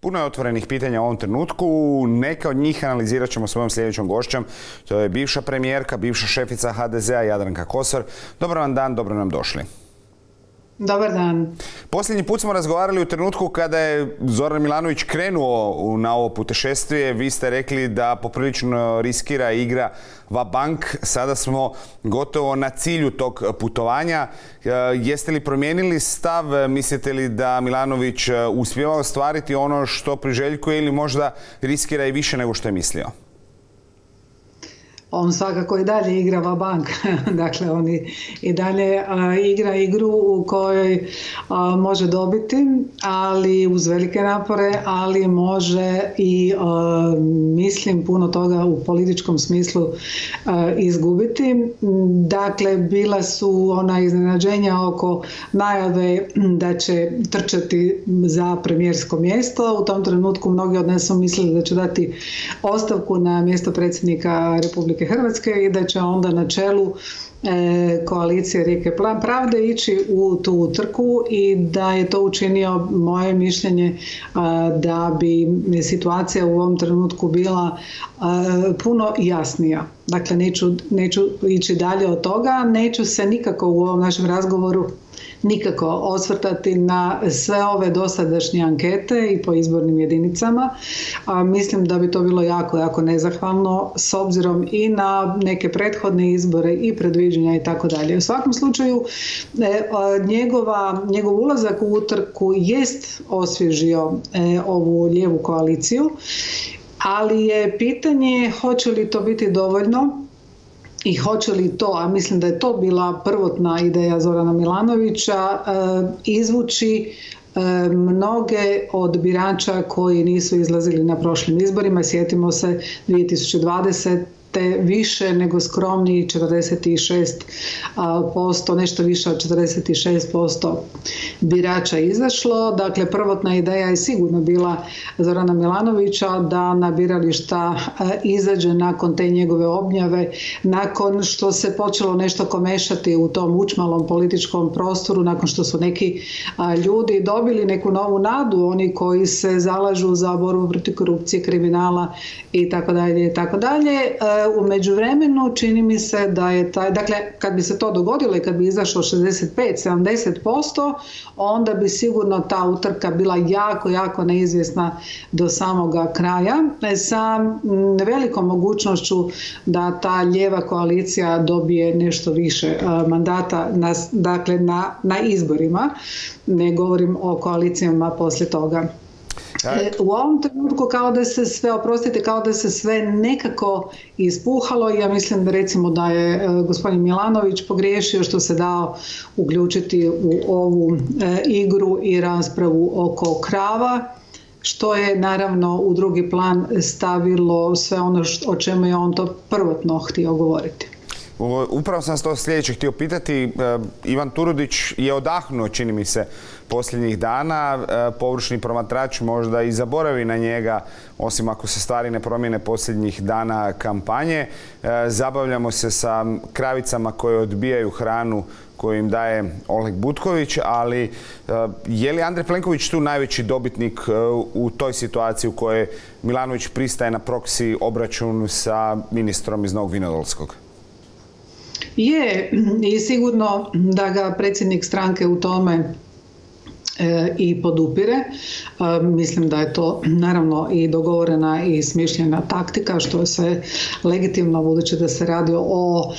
Puno je otvorenih pitanja u ovom trenutku, neka od njih analizirat ćemo svojom sljedećom gošćom. To je bivša premijerka, bivša šefica HDZ-a Jadranka Kosor. Dobar vam dan, dobro nam došli. Dobar dan. Posljednji put smo razgovarali u trenutku kada je Zoran Milanović krenuo na ovo putešestvije. Vi ste rekli da poprilično riskira i igra vabank. Sada smo gotovo na cilju tog putovanja. Jeste li promijenili stav? Mislite li da Milanović uspijeva ostvariti ono što priželjkuje ili možda riskira i više nego što je mislio? On svakako i dalje igra vabank, dakle on i dalje igra igru u kojoj može dobiti, ali uz velike napore, ali može i mislim puno toga u političkom smislu izgubiti. Dakle, bila su ona iznenađenja oko najave da će trčati za premijersko mjesto. U tom trenutku mnogi od nas su mislili da će dati ostavku na mjesto predsjednika Republike Hrvatske i da će onda na čelu koalicije Rijeke Pravde ići u tu trku i da je to učinio, moje mišljenje, da bi situacija u ovom trenutku bila puno jasnija. Dakle, neću ići dalje od toga, neću se nikako u ovom našem razgovoru nikako osvrtati na sve ove dosadašnje ankete i po izbornim jedinicama. Mislim da bi to bilo jako, jako nezahvalno s obzirom i na neke prethodne izbore i predviđanja i tako dalje. U svakom slučaju, njegov ulazak u utrku jest osvježio ovu lijevu koaliciju, ali je pitanje hoće li to biti dovoljno i hoće li to, a mislim da je to bila prvotna ideja Zorana Milanovića, izvući mnoge od birača koji nisu izlazili na prošlim izborima. Sjetimo se 2020. više nego skromni 46%, nešto više od 46% birača izašlo. Dakle, prvotna ideja je sigurno bila Zorana Milanovića da na birališta izađe nakon te njegove obnjave, nakon što se počelo nešto komešati u tom učmalom političkom prostoru, nakon što su neki ljudi dobili neku novu nadu, oni koji se zalažu za borbu protiv korupcije, kriminala itd. U međuvremenu čini mi se da je taj, dakle kad bi se to dogodilo i kad bi izašlo 65-70%, onda bi sigurno ta utrka bila jako, jako neizvjesna do samoga kraja sa velikom mogućnošću da ta lijeva koalicija dobije nešto više mandata na izborima, ne govorim o koalicijama poslije toga. U ovom trenutku kao da se sve, oprostite, kao da se sve nekako ispuhalo. Ja mislim da recimo da je gospodin Milanović pogriješio što se dao uključiti u ovu igru i raspravu oko krava, što je naravno u drugi plan stavilo sve ono o čemu je on to prvotno htio govoriti. Upravo sam se to sljedeće htio pitati. Ivan Turudić je odahnuo, čini mi se, posljednjih dana. Površni promatrač možda i zaboravi na njega, osim ako se stvari ne promijene posljednjih dana kampanje. Zabavljamo se sa kravicama koje odbijaju hranu koju im daje Oleg Butković, ali je li Andrej Plenković tu najveći dobitnik u toj situaciji u kojoj Milanović pristaje na proksi obračun sa ministrom iz Novog Vinodolskog? Je, i sigurno da ga predsjednik stranke u tome i podupire. Mislim da je to naravno i dogovorena i smišljena taktika, što je sve legitimno budući da se radi o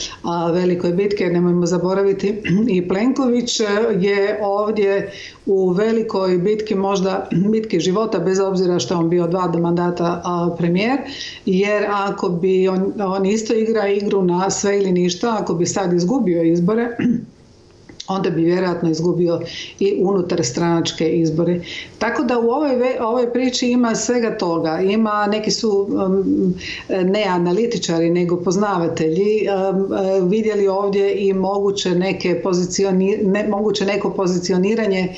velikoj bitki. Nemojmo zaboraviti, i Plenković je ovdje u velikoj bitki, možda bitki života, bez obzira što je on bio dva mandata premijer, jer ako bi on isto igra igru na sve ili ništa, ako bi sad izgubio izbore, onda bi vjerojatno izgubio i unutar stranačke izbore. Tako da u ovoj priči ima svega toga. Ima, neki su ne analitičari, nego poznavatelji vidjeli ovdje i moguće neko pozicioniranje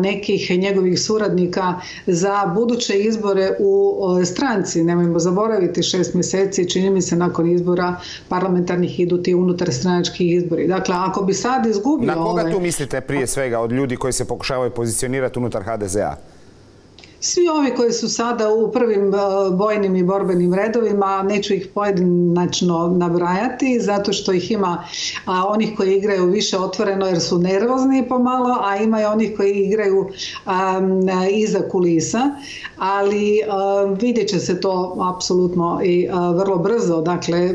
nekih njegovih suradnika za buduće izbore u stranci. Nemojmo zaboraviti, 6 mjeseci, čini mi se, nakon izbora parlamentarnih idu ti unutar stranački izbori. Dakle, ako bi sad izgubio... Koga tu mislite prije svega od ljudi koji se pokušavaju pozicionirati unutar HDZ-a? Svi ovi koji su sada u prvim bojnim i borbenim redovima, neću ih pojedinačno nabrajati zato što ih ima onih koji igraju više otvoreno jer su nervozni pomalo, a ima i onih koji igraju iza kulisa, ali vidjet će se to apsolutno i vrlo brzo. Dakle,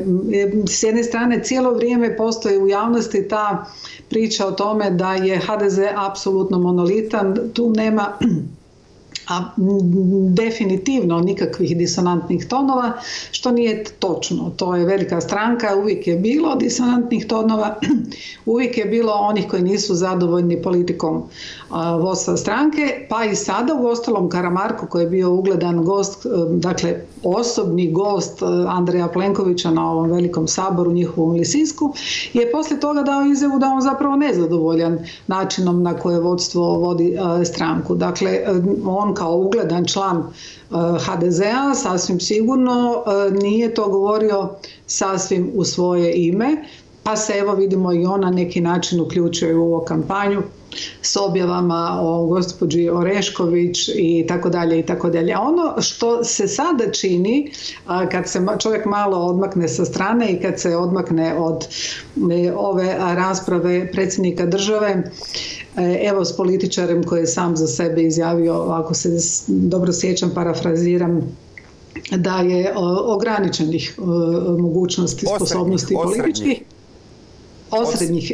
s jedne strane cijelo vrijeme postoji u javnosti ta priča o tome da je HDZ apsolutno monolitan, tu nema definitivno nikakvih disonantnih tonova, što nije točno. To je velika stranka, uvijek je bilo disonantnih tonova, uvijek je bilo onih koji nisu zadovoljni politikom vodstva stranke, pa i sada u ostalom Karamarko koji je bio ugledan gost, dakle osobni gost Andreja Plenkovića na ovom velikom saboru, njihovom Lisinsku, je poslije toga dao izjavu da on zapravo nezadovoljan načinom na koje vodstvo vodi stranku. Dakle, on kao ugledan član HDZ-a sasvim sigurno nije to govorio sasvim u svoje ime, pa se evo vidimo i on na neki način uključuje u ovu kampanju s objavama o gospođi Orešković i tako dalje i tako dalje. Ono što se sada čini kad se čovjek malo odmakne sa strane i kad se odmakne od ove rasprave predsjednika države, evo s političarem koji je sam za sebe izjavio, ako se dobro sjećam, parafraziram, da je ograničenih mogućnosti, sposobnosti političkih. Osrednjih.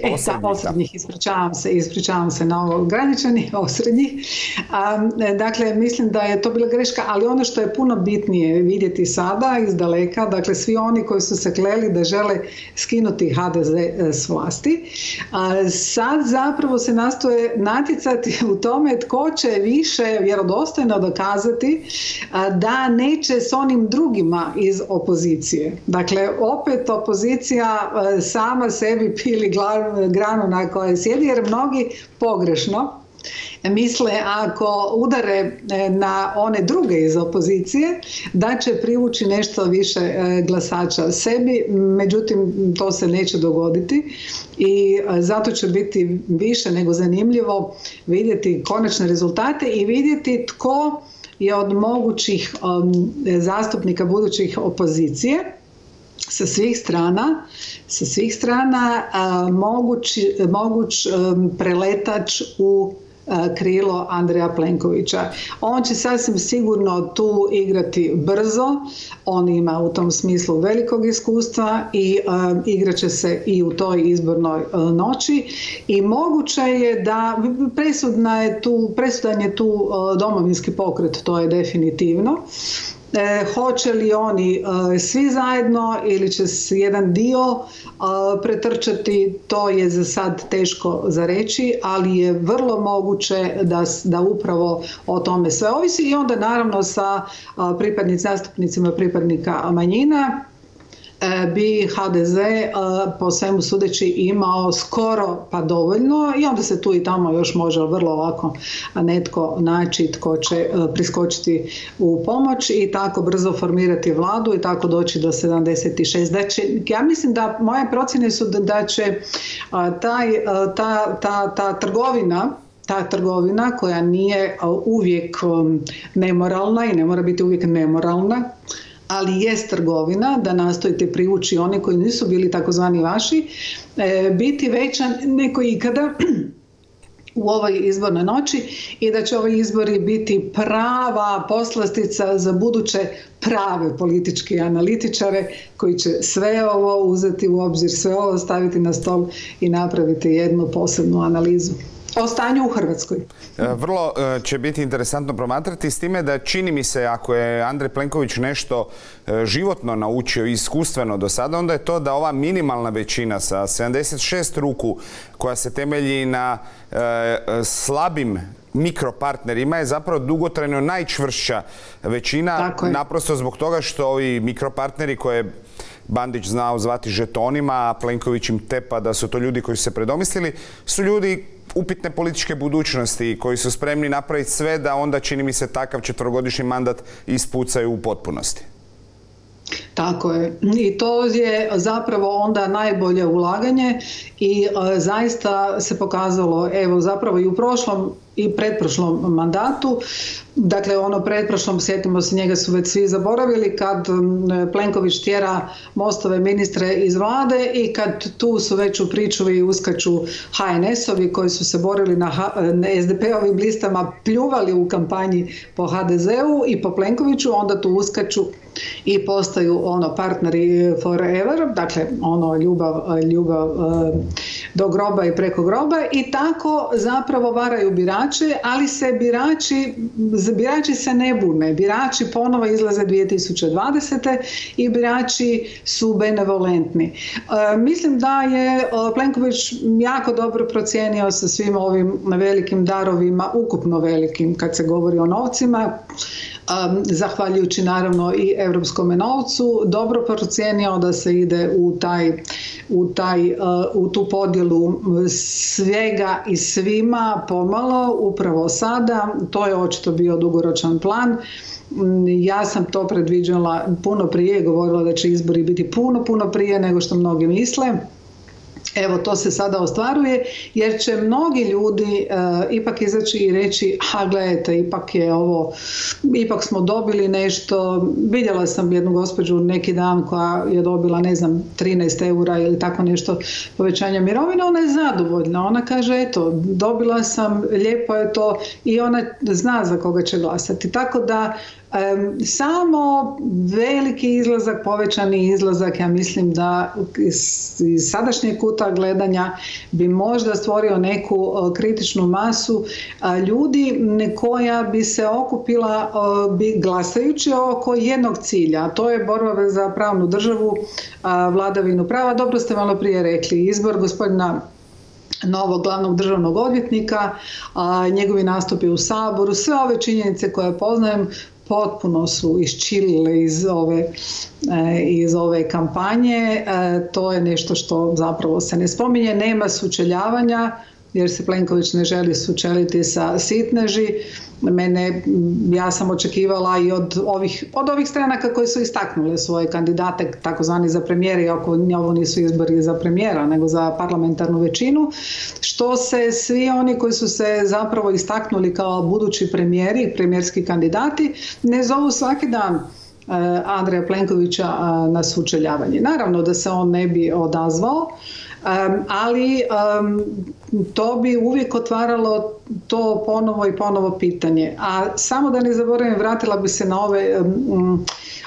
Dakle, mislim da je to bila greška, ali ono što je puno bitnije vidjeti sada iz daleka, dakle svi oni koji su se kleli da žele skinuti HDZ s vlasti, sad zapravo se nastoje natjecati u tome tko će više vjerodostojno dokazati da neće s onim drugima iz opozicije. Dakle, opet opozicija sama sebi ili granu na kojoj sjedi, jer mnogi pogrešno misle ako udare na one druge iz opozicije da će privući nešto više glasača sebi, međutim to se neće dogoditi i zato će biti više nego zanimljivo vidjeti konačne rezultate i vidjeti tko je od mogućih zastupnika budućih opozicije sa svih strana moguć preletač u krilo Andreja Plenkovića. On će sasvim sigurno tu igrati brzo, on ima u tom smislu velikog iskustva i igrat će se i u toj izbornoj noći i moguće je da presudan je tu Domovinski pokret, to je definitivno. Hoće li oni svi zajedno ili će jedan dio pretrčati, to je za sad teško za reći, ali je vrlo moguće da upravo o tome sve ovisi i onda naravno sa zastupnicima pripadnika manjina bi HDZ po svemu sudeći imao skoro pa dovoljno i onda se tu i tamo još može vrlo ovako netko naći tko će priskočiti u pomoć i tako brzo formirati vladu i tako doći do 76. Znači, ja mislim da moje procjene su da će ta trgovina koja nije uvijek nemoralna i ne mora biti uvijek nemoralna, ali jest trgovina, da nastojite privući one koji nisu bili takozvani vaši, biti veća nego ikada u ovoj izbornoj noći i da će ovi izbori biti prava poslastica za buduće prave političke analitičare koji će sve ovo uzeti u obzir, sve ovo staviti na stol i napraviti jednu posebnu analizu o stanju u Hrvatskoj. Vrlo će biti interesantno promatrati, s time da čini mi se, ako je Andrej Plenković nešto životno naučio i iskustveno do sada, onda je to da ova minimalna većina sa 76 ruku koja se temelji na slabim mikropartnerima je zapravo dugotrajno najčvršća većina, naprosto zbog toga što ovi mikropartneri koje Bandić znao zvati žetonima, a Plenković im tepa da su to ljudi koji su se predomislili, su ljudi upitne političke budućnosti koji su spremni napraviti sve da onda, čini mi se, takav četvrogodišnji mandat ispucaju u potpunosti. Tako je. I to je zapravo onda najbolje ulaganje i zaista se pokazalo, evo zapravo i u prošlom i pretprošlom mandatu, Dakle, ono pretprošlom, sjetimo se, njega su već svi zaboravili, kad Plenković tjera Mostove ministre iz vlade i kad tu su već u pričuvi uskaču HNS-ovi koji su se borili na SDP-ovim listama, pljuvali u kampanji po HDZ-u i po Plenkoviću, onda tu uskaču i postaju ono partneri forever, dakle ono ljubav do groba i preko groba, i tako zapravo varaju birače, ali se birači se ne bune. Birači ponovo izlaze 2020. i birači su benevolentni. Mislim da je Plenković jako dobro procijenio sa svim ovim velikim darovima, ukupno velikim kad se govori o novcima, zahvaljujući naravno i europskom novcu, dobro procijenio da se ide u tu podjelu svega i svima pomalo, upravo sada. To je očito bio dugoročan plan. Ja sam to predviđala puno prije, govorila da će izbori biti puno prije nego što mnogi misle. Evo, to se sada ostvaruje, jer će mnogi ljudi ipak izaći i reći, a gledajte, ipak smo dobili nešto. Vidjela sam jednu gospođu neki dan koja je dobila, ne znam, 13 eura ili tako nešto povećanja mirovine, ona je zadovoljna, ona kaže, eto, dobila sam, lijepo je to, i ona zna za koga će glasati. Tako da samo veliki izlazak, povećani izlazak, ja mislim da iz sadašnjeg kuta gledanja bi možda stvorio neku kritičnu masu ljudi koja bi se okupila glasajući oko jednog cilja, a to je borba za pravnu državu, vladavinu prava. Dobro ste malo prije rekli, izbor gospodina novog glavnog državnog odvjetnika, njegovi nastupi u Saboru, sve ove činjenice koje poznajem potpuno su iščilile iz ove kampanje. To je nešto što zapravo se ne spominje, nema sučeljavanja jer se Plenković ne želi sučeliti sa sitneži. Ja sam očekivala i od ovih stranaka koje su istaknule svoje kandidate, takozvani za premijera, iako ovo nisu izbori za premijera, nego za parlamentarnu većinu, što se svi oni koji su se zapravo istaknuli kao budući premijeri, premijerski kandidati, ne zovu svaki dan Andreja Plenkovića na sučeljavanje. Naravno da se on ne bi odazvao, ali to bi uvijek otvaralo to ponovo i ponovo pitanje. A samo da ne zaboravim, vratila bi se na ove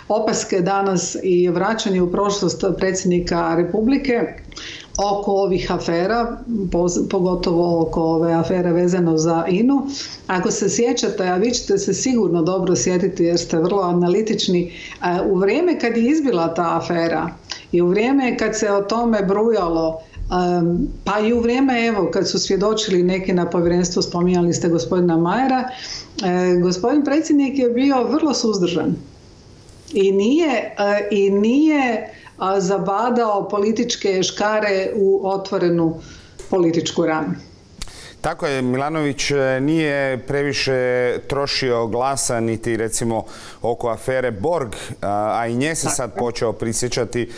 opaske danas i vraćanje u prošlost predsjednika Republike oko ovih afera, pogotovo oko ove afere vezano za INA-u. Ako se sjećate, a vi ćete se sigurno dobro sjetiti jer ste vrlo analitični, u vrijeme kad je izbila ta afera i u vrijeme kad se o tome brujalo, pa i u vrijeme, evo, kad su svjedočili neki na povjerenstvu, spominjali ste gospodina Majera, gospodin predsjednik je bio vrlo suzdržan i nije zabadao političke škare u otvorenu političku ranu. Tako je, Milanović nije previše trošio glasa niti recimo oko afere Borg, a i nje se sad počeo prisjećati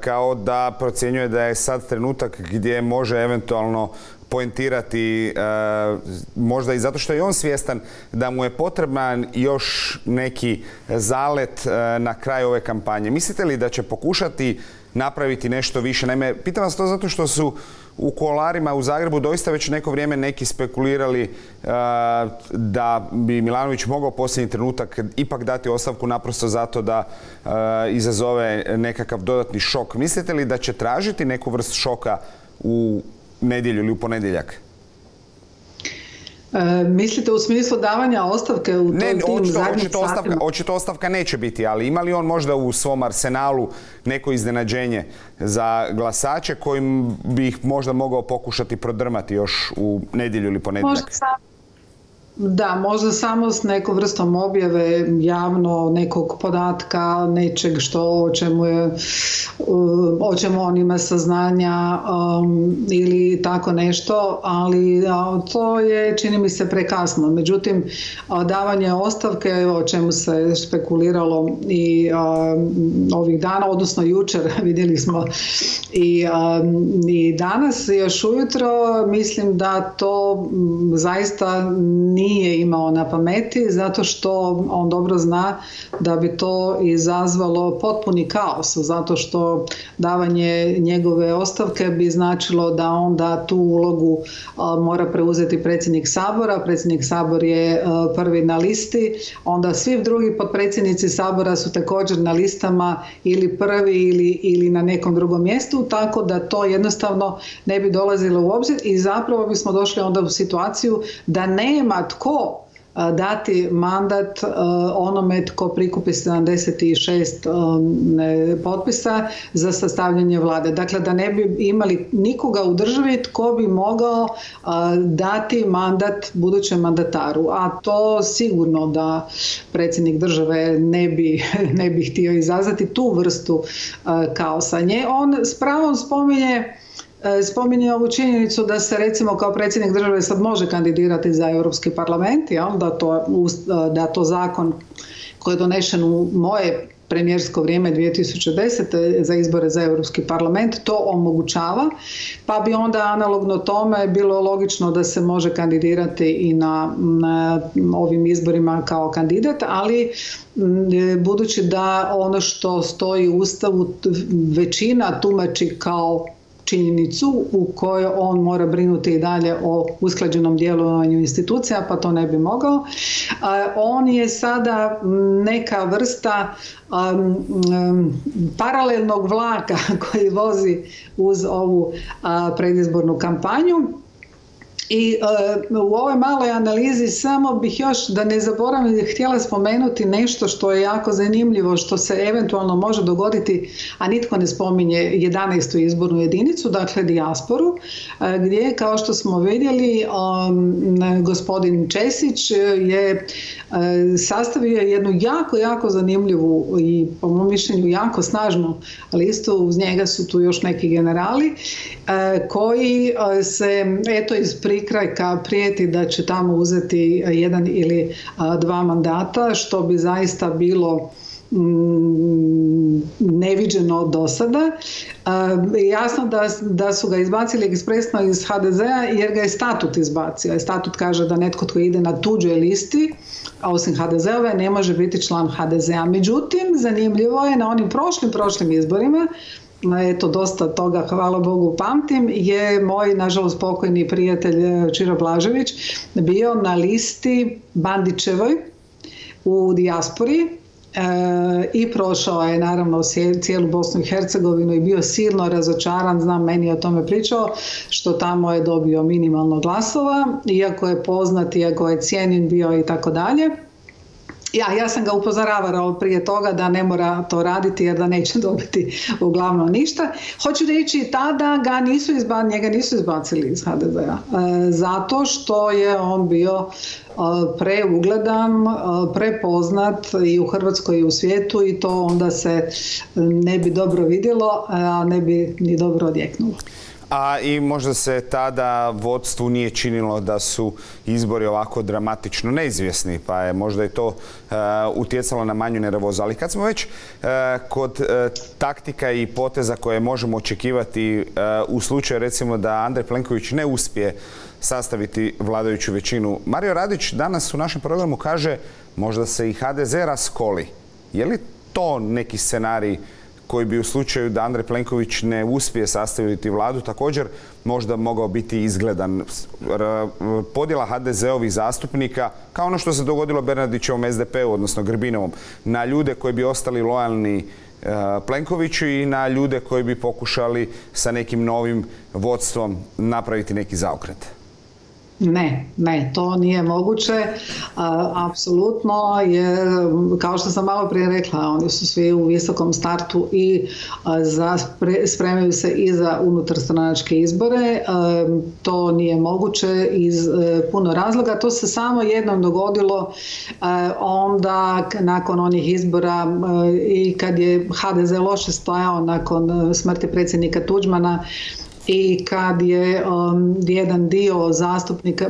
kao da procjenjuje da je sad trenutak gdje može eventualno poentirati, možda i zato što je on svjestan da mu je potreban još neki zalet na kraju ove kampanje. Mislite li da će pokušati napraviti nešto više? Naime, pitam vas to zato što su u kuloarima u Zagrebu doista već neko vrijeme neki spekulirali da bi Milanović mogao posljednji trenutak ipak dati ostavku naprosto zato da izazove nekakav dodatni šok. Mislite li da će tražiti neku vrstu šoka u nedjelju ili u ponedjeljak? Mislite u smislu davanja ostavke u tim zadnjim satima? Očito ostavka neće biti, ali ima li on možda u svom arsenalu neko iznenađenje za glasače kojim bi ih možda mogao pokušati prodrmati još u nedjelju ili ponedjeljak? Da, možda samo s nekom vrstom objave javno nekog podatka, nečeg o čemu on ima saznanja ili tako nešto, ali to je, čini mi se, prekasno. Međutim, davanje ostavke, o čemu se špekuliralo i ovih dana, odnosno jučer, vidjeli smo i danas, još ujutro, mislim da to zaista nije nije imao na pameti, zato što on dobro zna da bi to izazvalo potpuni kaos, zato što davanje njegove ostavke bi značilo da onda tu ulogu mora preuzeti predsjednik Sabora. Predsjednik Sabor je prvi na listi, onda svi drugi potpredsjednici Sabora su također na listama ili prvi ili na nekom drugom mjestu, tako da to jednostavno ne bi dolazilo u obzir i zapravo bismo došli onda u situaciju da nema tko dati mandat onome tko prikupi 76 potpisa za sastavljanje vlade. Dakle, da ne bi imali nikoga u državi tko bi mogao dati mandat budućem mandataru. A to sigurno da predsjednik države ne bi htio izazvati tu vrstu kaosa. On s pravom spominje ovu činjenicu da se recimo kao predsjednik države sad može kandidirati za Europski parlament, da to zakon koji je donesen u moje premijersko vrijeme 2010. za izbore za Europski parlament to omogućava, pa bi onda analogno tome bilo logično da se može kandidirati i na ovim izborima kao kandidat, ali budući da ono što stoji u Ustavu većina tumači kao činjenicu u kojoj on mora brinuti i dalje o usklađenom djelovanju institucija, pa to ne bi mogao. On je sada neka vrsta paralelnog vlaka koji vozi uz ovu predizbornu kampanju. I u ovoj maloj analizi samo bih još, da ne zaboravim, htjela spomenuti nešto što je jako zanimljivo, što se eventualno može dogoditi, a nitko ne spominje 11. izbornu jedinicu, dakle dijasporu, gdje kao što smo vidjeli gospodin Česić je sastavio jednu jako, jako zanimljivu i po mom mišljenju jako snažnu listu, uz njega su tu još neki generali koji se eto isprije prikrajka prijeti da će tamo uzeti jedan ili dva mandata, što bi zaista bilo neviđeno do sada. Jasno da su ga izbacili ekspresno iz HDZ-a jer ga je statut izbacio. Statut kaže da netko tko ide na tuđoj listi, a osim HDZ-ove, ne može biti član HDZ-a. Međutim, zanimljivo je na onim prošlim izborima, eto dosta toga, hvala Bogu, pamtim, je moj, nažalost, pokojni prijatelj Čiro Blažević bio na listi Bandićevoj u dijaspori i prošao je naravno cijelu Bosnu i Hercegovinu i bio silno razočaran, znam, meni je o tome pričao, što tamo je dobio minimalno glasova, iako je poznat, iako je cijenjen bio i tako dalje. Ja sam ga upozoravala prije toga da ne mora to raditi jer da neće dobiti uglavnom ništa. Hoću reći tada njega nisu izbacili iz HDZ-a zato što je on bio preugledan, prepoznat i u Hrvatskoj i u svijetu i to onda se ne bi dobro vidjelo, a ne bi ni dobro odjeknulo. A i možda se tada vodstvu nije činilo da su izbori ovako dramatično neizvjesni, pa je možda i to utjecalo na manju nervozu. Ali kad smo već kod taktika i poteza koje možemo očekivati u slučaju recimo da Andrej Plenković ne uspije sastaviti vladajuću većinu, Mario Radić danas u našem programu kaže možda se i HDZ raskoli. Je li to neki scenarij koji bi u slučaju da Andrej Plenković ne uspije sastaviti vladu također možda mogao biti izgledan? Podjela HDZ-ovih zastupnika, kao ono što se dogodilo Bernardićevom SDP-u, odnosno Grbinovom, na ljude koji bi ostali lojalni Plenkoviću i na ljude koji bi pokušali sa nekim novim vodstvom napraviti neki zaokret. Ne, to nije moguće, apsolutno, jer kao što sam malo prije rekla, oni su svi u visokom startu i spremaju se i za unutarstranačke izbore. To nije moguće iz puno razloga. To se samo jednom dogodilo onda nakon onih izbora i kad je HDZ loše stajao nakon smrti predsjednika Tuđmana, i kad je jedan dio zastupnika,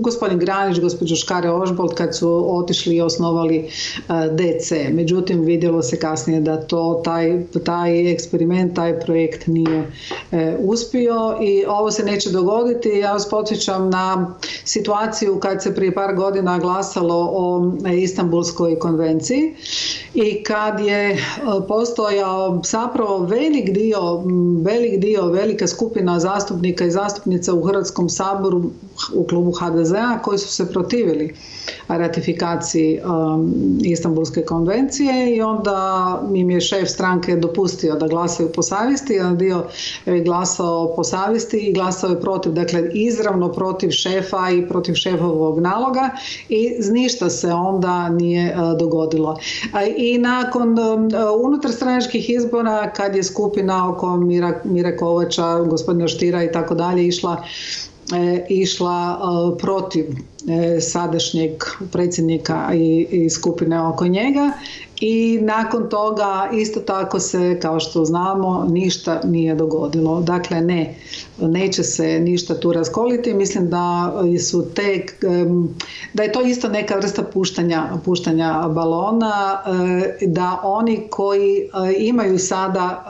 gospodin Granić, gospođo Škare Ožbolt, kad su otišli i osnovali DC. Međutim, vidjelo se kasnije da taj eksperiment, taj projekt nije uspio i ovo se neće dogoditi. Ja vas podsjećam na situaciju kad se prije par godina glasalo o Istanbulskoj konvenciji i kad je postojao zapravo velika skupina zastupnika i zastupnica u Hrvatskom saboru u klubu HDZ-a koji su se protivili ratifikaciji Istanbulske konvencije i onda im je šef stranke dopustio da glasaju po savjesti. Jedan dio je glasao po savjesti i glasao je protiv, dakle izravno protiv šefa i protiv šefovog naloga i ništa se onda nije dogodilo. I nakon unutarstranačkih izbora kad je skupina oko Mire Kovača, gospodina Štira i tako dalje išla protiv sadašnjeg predsjednika i skupine oko njega i nakon toga isto tako se, kao što znamo, ništa nije dogodilo. Dakle, neće se ništa tu raskoliti. Mislim da je to isto neka vrsta puštanja balona, da oni koji imaju sada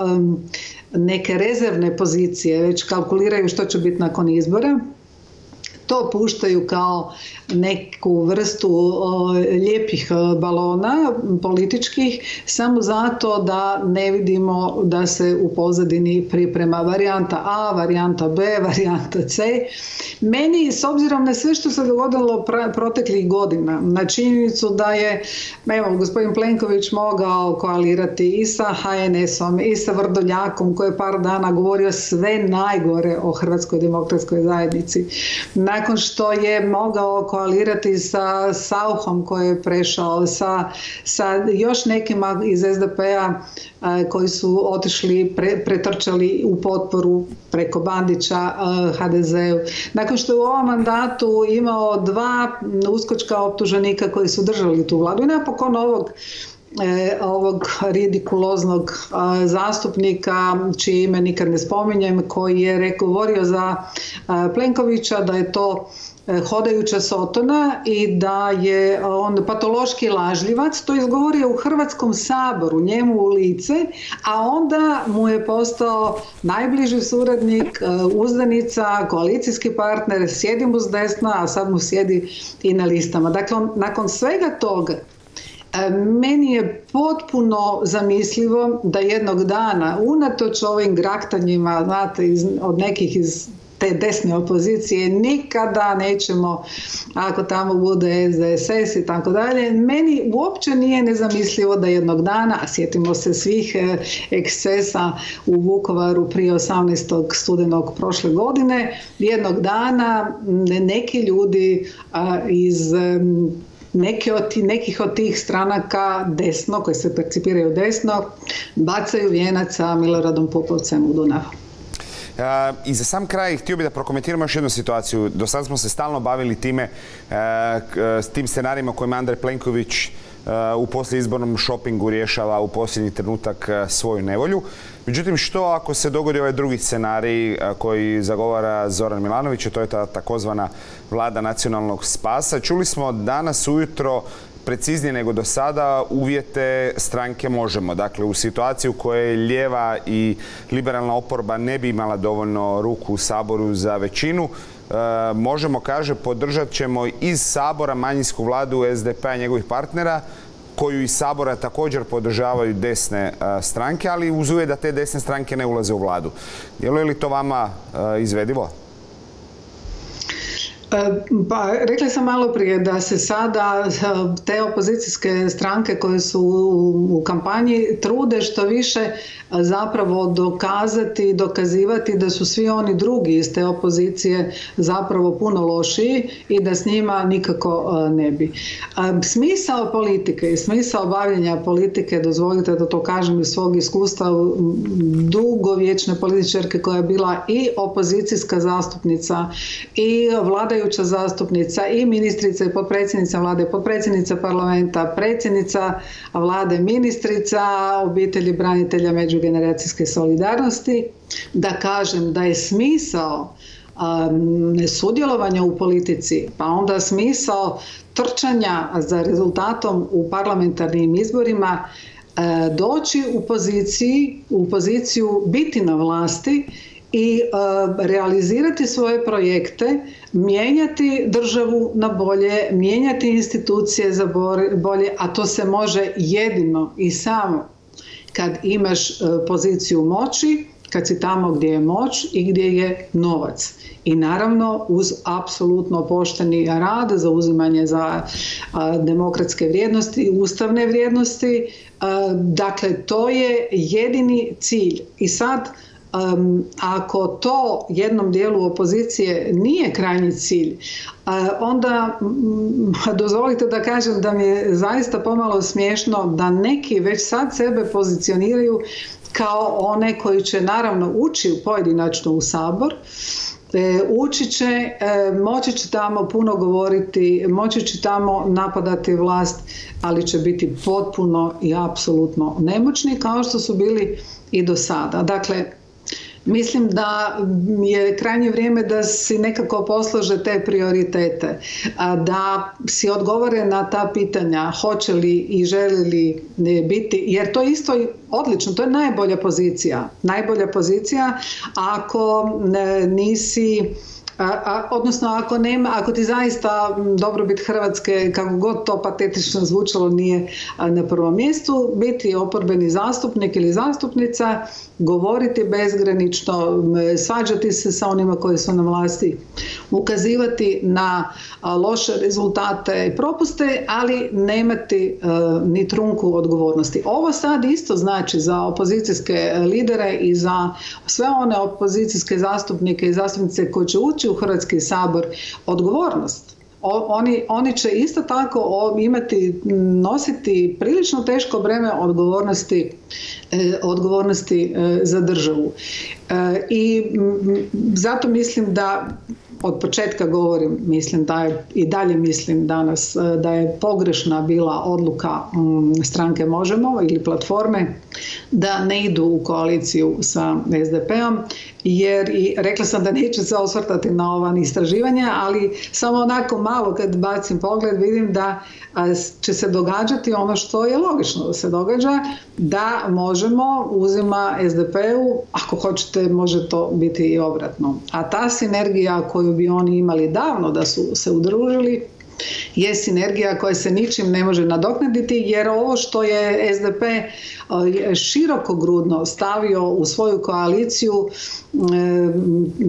neke rezervne pozicije, već kalkuliraju što će biti nakon izbora, to puštaju kao neku vrstu lijepih balona političkih samo zato da ne vidimo da se u pozadini priprema varijanta A, varijanta B, varijanta C. Meni, s obzirom na sve što se dogodilo proteklih godina, na činjenicu da je gospodin Plenković mogao koalirati i sa HNS-om i sa Vrdoljakom koji je par dana govorio sve najgore o Hrvatskoj demokratskoj zajednici, nakon što je mogao koalirati sa Sauhom koji je prešao, sa još nekima iz SDP-a koji su otišli, pretrčali u potporu preko Bandića HDZ-u. Nakon što je u ovom mandatu imao dva uskočka optuženika koji su držali tu vladu i napokon ovog ridikuloznog zastupnika čije ime nikad ne spominjem, koji je govorio za Plenkovića da je to hodajuća sotona i da je on patološki lažljivac, to izgovorio u Hrvatskom saboru, njemu u lice, a onda mu je postao najbliži suradnik, uzdanica, koalicijski partner, sjedi mu s desna, a sad mu sjedi i na listama. Dakle, nakon svega toga, meni je potpuno zamislivo da jednog dana, unatoč ovim graktanjima, znate, od nekih iz te desne opozicije, nikada nećemo, ako tamo bude SDSS i tako dalje, meni uopće nije nezamislivo da jednog dana, a sjetimo se svih ekscesa u Vukovaru prije 18. studenog prošle godine, jednog dana neki ljudi iz nekih od tih stranaka desno, koje se percipiraju desno, bacaju vijenac sa Miloradom Popovcem u Dunavu. I za sam kraj htio bih da prokomentiramo još jednu situaciju. Do sad smo se stalno bavili tim scenarijima kojima Andrej Plenković u poslijeizbornom šopingu rješava u posljednji trenutak svoju nevolju. Međutim, što ako se dogodi ovaj drugi scenarij koji zagovara Zoran Milanović, to je ta takozvana vlada nacionalnog spasa. Čuli smo danas ujutro, preciznije nego do sada, uvjete stranke Možemo. Dakle, u situaciju u kojoj lijeva i liberalna oporba ne bi imala dovoljno ruku u Saboru za većinu, Možemo, kaže, podržat ćemo iz Sabora manjinsku vladu SDP-a i njegovih partnera, koju iz Sabora također podržavaju desne stranke, ali uz uvjet da te desne stranke ne ulaze u vladu. Je li to vama izvedivo? Pa, rekla sam malo prije da se sada te opozicijske stranke koje su u kampanji trude što više zapravo dokazati, dokazivati da su svi oni drugi iz te opozicije zapravo puno lošiji i da s njima nikako ne bi. Smisao politike i smisao bavljenja politike, dozvolite da to kažem iz svog iskustva dugovječne političarke koja je bila i opozicijska zastupnica i vladajuća vladajuća zastupnica i ministrica i potpredsjednica vlade, potpredsjednica parlamenta, predsjednica vlade, ministrica obitelji branitelja međugeneracijske solidarnosti, da kažem da je smisao nesudjelovanja u politici, pa onda smisao trčanja za rezultatom u parlamentarnim izborima doći u poziciju biti na vlasti i realizirati svoje projekte, mijenjati državu na bolje, mijenjati institucije za bolje, a to se može jedino i samo kad imaš poziciju moći, kad si tamo gdje je moć i gdje je novac. I naravno uz apsolutno pošteni rad, zauzimanje za demokratske vrijednosti, ustavne vrijednosti. Dakle, to je jedini cilj. I sad, ako to jednom dijelu opozicije nije krajnji cilj, onda dozvolite da kažem da mi je zaista pomalo smiješno da neki već sad sebe pozicioniraju kao one koji će naravno ući pojedinačno u Sabor, moći će tamo puno govoriti, moći će tamo napadati vlast, ali će biti potpuno i apsolutno nemoćni kao što su bili i do sada. Dakle, mislim da je krajnje vrijeme da si nekako poslože te prioritete, da si odgovore na ta pitanja hoće li i želi li biti, jer to je isto odlično, to je najbolja pozicija. Najbolja pozicija ako nisi, odnosno ako ti zaista dobrobit Hrvatske, kako god to patetično zvučalo, nije na prvom mjestu, biti oporbeni zastupnik ili zastupnica, govoriti bezgranično, svađati se sa onima koji su na vlasti, ukazivati na loše rezultate i propuste, ali nemati ni trunku odgovornosti. Ovo sad isto znači za opozicijske lidere i za sve one opozicijske zastupnike i zastupnice koji će ući u Hrvatski sabor odgovornost. Oni će isto tako nositi prilično teško breme odgovornosti za državu. I zato mislim da, od početka govorim, mislim da je i dalje mislim danas da je pogrešna bila odluka stranke Možemo ili platforme da ne idu u koaliciju sa SDP-om, jer i rekla sam da neću se osvrtati na ova istraživanja, ali samo onako malo kad bacim pogled vidim da će se događati ono što je logično da se događa, da Možemo uzima SDP-u, ako hoćete može to biti i obratno. A ta sinergija koju bi oni imali davno da su se udružili je sinergija koja se ničim ne može nadoknaditi, jer ovo što je SDP širokogrudno stavio u svoju koaliciju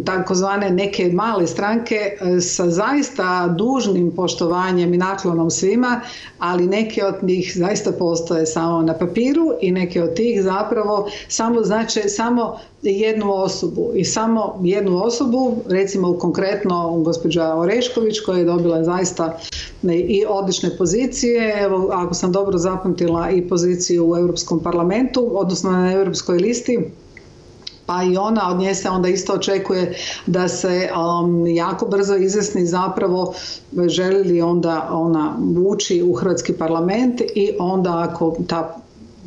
takozvane neke male stranke sa zaista dužnim poštovanjem i naklonom svima, ali neke od njih zaista postoje samo na papiru i neke od tih zapravo samo znače samo jednu osobu i samo jednu osobu, recimo konkretno gospođa Orešković koja je dobila zaista i odlične pozicije, evo ako sam dobro zapamtila i poziciju u Europskom parlamentu, odnosno na Europskoj listi, pa i ona, od nje se onda isto očekuje da se jako brzo izjasni zapravo želi li onda ona ući u Hrvatski parlament i onda ako ta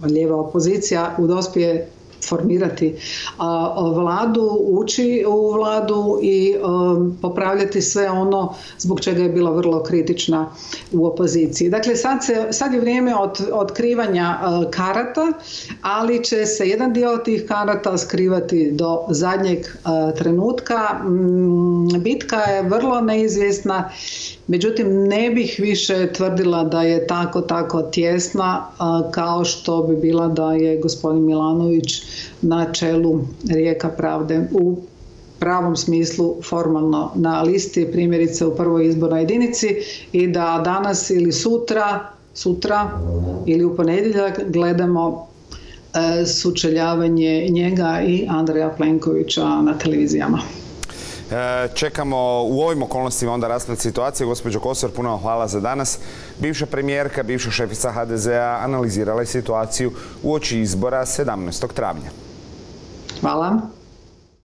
lijeva opozicija udospije formirati vladu, ući u vladu i popravljati sve ono zbog čega je bila vrlo kritična u opoziciji. Dakle, sad je vrijeme otkrivanja karata, ali će se jedan dio tih karata skrivati do zadnjeg trenutka. Bitka je vrlo neizvjesna, međutim ne bih više tvrdila da je tako tjesna kao što bi bila da je gospodin Milanović na čelu Rijeka Pravde u pravom smislu formalno na listi, primjerice u prvoj izbornoj jedinici, i da danas ili sutra ili u ponedjeljak gledamo sučeljavanje njega i Andreja Plenkovića na televizijama. Čekamo u ovim okolnostima onda rasplet situacije. Gospođo Kosor, puno vam hvala za danas. Bivša premijerka, bivša šefica HDZ-a analizirala je situaciju uoči izbora 17. travnja. Hvala.